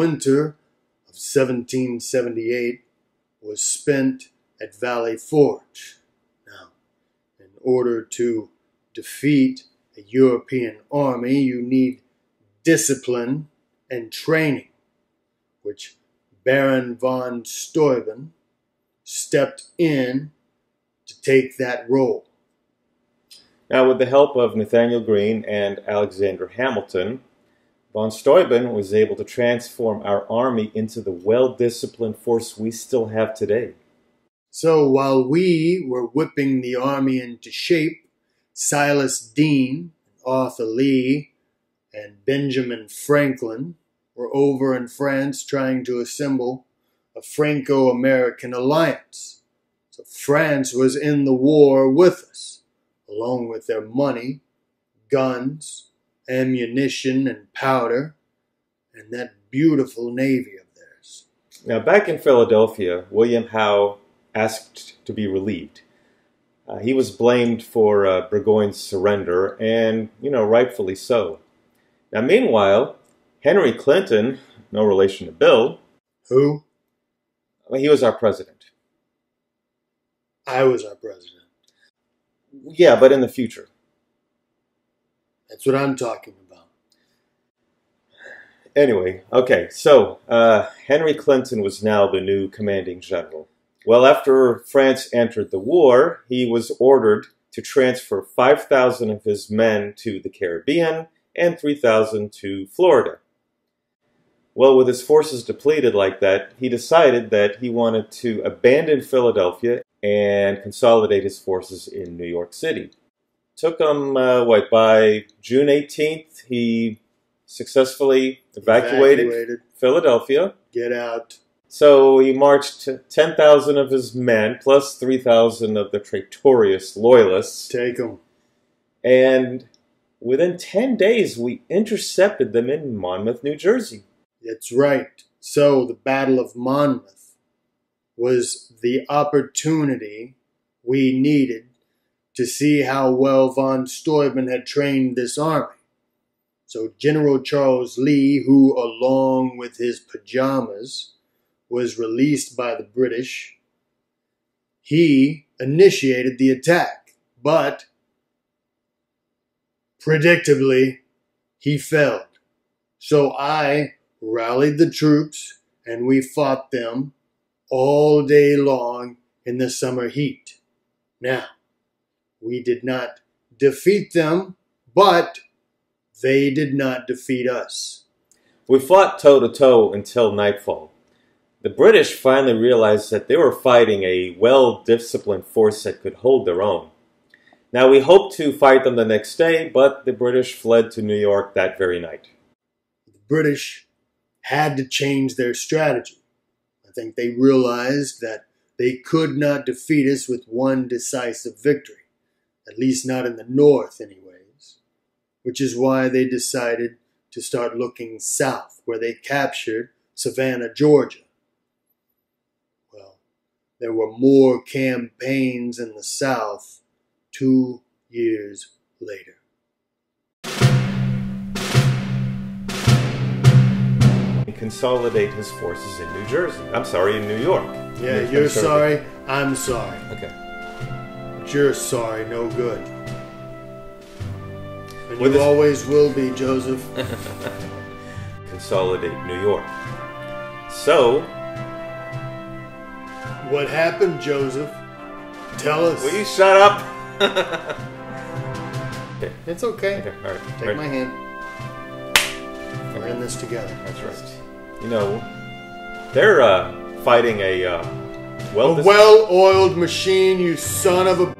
winter of 1778 was spent at Valley Forge. Now, in order to defeat a European army, you need discipline and training, which Baron von Steuben stepped in to take that role. Now, with the help of Nathaniel Greene and Alexander Hamilton, von Steuben was able to transform our army into the well-disciplined force we still have today. So while we were whipping the army into shape, Silas Deane, Arthur Lee, and Benjamin Franklin were over in France trying to assemble a Franco-American alliance. So France was in the war with us, along with their money, guns, ammunition, and powder, and that beautiful navy of theirs. Now, back in Philadelphia, William Howe asked to be relieved. He was blamed for Burgoyne's surrender, and, you know, rightfully so. Now, meanwhile, Henry Clinton, no relation to Bill. Who? Well, he was our president. I was our president. Yeah, but in the future. That's what I'm talking about. Anyway, okay, so Henry Clinton was now the new commanding general. Well, after France entered the war, he was ordered to transfer 5,000 of his men to the Caribbean and 3,000 to Florida. Well, with his forces depleted like that, he decided that he wanted to abandon Philadelphia and consolidate his forces in New York City. Took him, by June 18th, he successfully evacuated Philadelphia. Get out. So he marched 10,000 of his men, plus 3,000 of the traitorous loyalists. Take them. And within 10 days, we intercepted them in Monmouth, New Jersey. That's right. So the Battle of Monmouth was the opportunity we needed to see how well von Steuben had trained this army. So General Charles Lee, who, along with his pajamas, was released by the British, he initiated the attack, but predictably, he failed. So I rallied the troops, and we fought them all day long in the summer heat. Now, we did not defeat them, but they did not defeat us. We fought toe-to-toe until nightfall. The British finally realized that they were fighting a well-disciplined force that could hold their own. Now, we hoped to fight them the next day, but the British fled to New York that very night. The British had to change their strategy. I think they realized that they could not defeat us with one decisive victory. At least not in the north anyways, which is why they decided to start looking south, where they captured Savannah, Georgia. Well, there were more campaigns in the south 2 years later. And consolidate his forces in New Jersey. I'm sorry, in New York. Yeah, you're sorry, I'm sorry. Okay. You're sorry, no good. And you always will be, Joseph. Consolidate New York. So, what happened, Joseph? Tell us. Will you shut up? It's okay. All right. Take my hand. We're in this together. That's right. You know, they're fighting a well-oiled machine, you son of a...